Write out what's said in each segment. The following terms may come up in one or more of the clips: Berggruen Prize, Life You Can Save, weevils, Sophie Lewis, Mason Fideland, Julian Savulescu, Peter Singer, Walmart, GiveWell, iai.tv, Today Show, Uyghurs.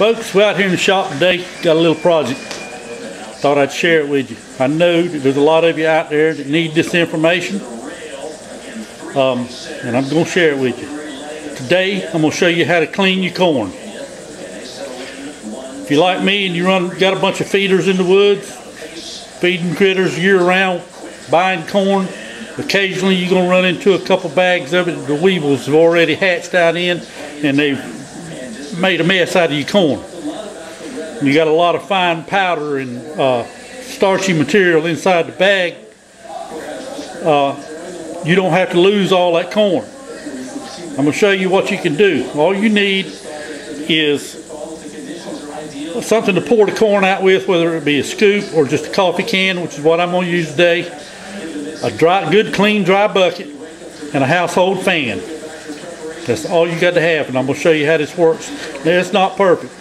Folks, we're out here in the shop today, got a little project. Thought I'd share it with you. I know that there's a lot of you out there that need this information, and I'm going to share it with you. Today, I'm going to show you how to clean your corn. If you're like me and you got a bunch of feeders in the woods, feeding critters year-round, buying corn, occasionally you're going to run into a couple bags of it. The weevils have already hatched out in, and they've made a mess out of your corn. You got a lot of fine powder and starchy material inside the bag. You don't have to lose all that corn. I'm going to show you what you can do. All you need is something to pour the corn out with, whether it be a scoop or just a coffee can, which is what I'm going to use today, a good clean dry bucket, and a household fan. That's all you got to have, and I'm going to show you how this works. Now, it's not perfect.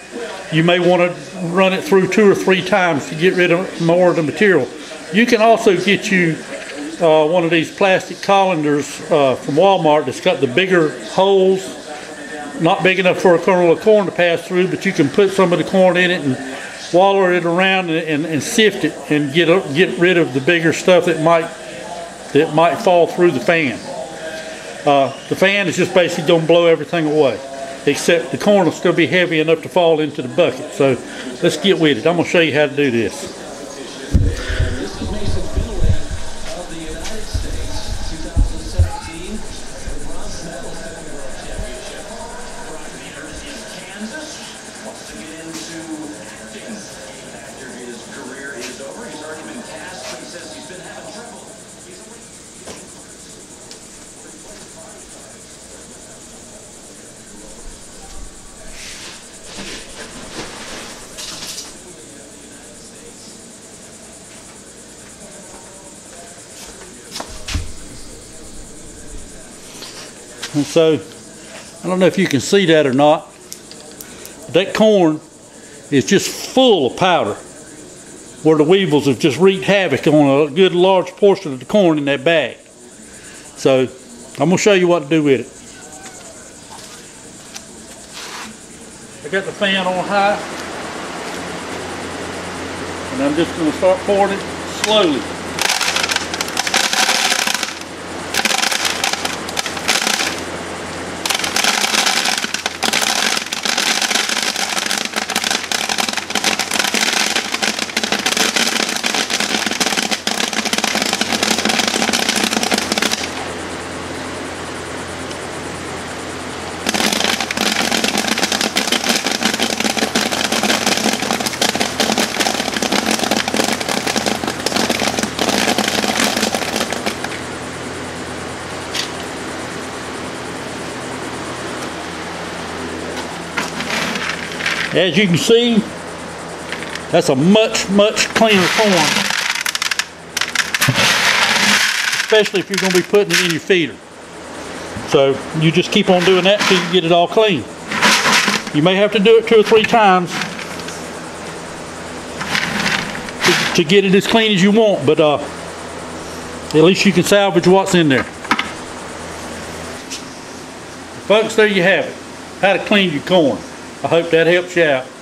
You may want to run it through 2 or 3 times to get rid of more of the material. You can also get you one of these plastic colanders from Walmart that's got the bigger holes, not big enough for a kernel of corn to pass through, but you can put some of the corn in it and waller it around and sift it and get rid of the bigger stuff that might fall through the fan. The fan is just basically going to blow everything away, except the corn will still be heavy enough to fall into the bucket. So let's get with it. I'm going to show you how to do this. This is Mason Fideland of the United States, 2017 bronze medal world championship. Right here in Kansas. Wants to get into things after his career is over. He's already been cast, but he says he's been having trouble. And so, I don't know if you can see that or not, but that corn is just full of powder where the weevils have just wreaked havoc on a good large portion of the corn in that bag. So, I'm going to show you what to do with it. I got the fan on high, and I'm just going to start pouring it slowly. As you can see, that's a much cleaner corn, especially if you're going to be putting it in your feeder. So you just keep on doing that till you get it all clean. You may have to do it 2 or 3 times to get it as clean as you want, but at least you can salvage what's in there. Folks, there you have it, how to clean your corn. I hope that helps you out.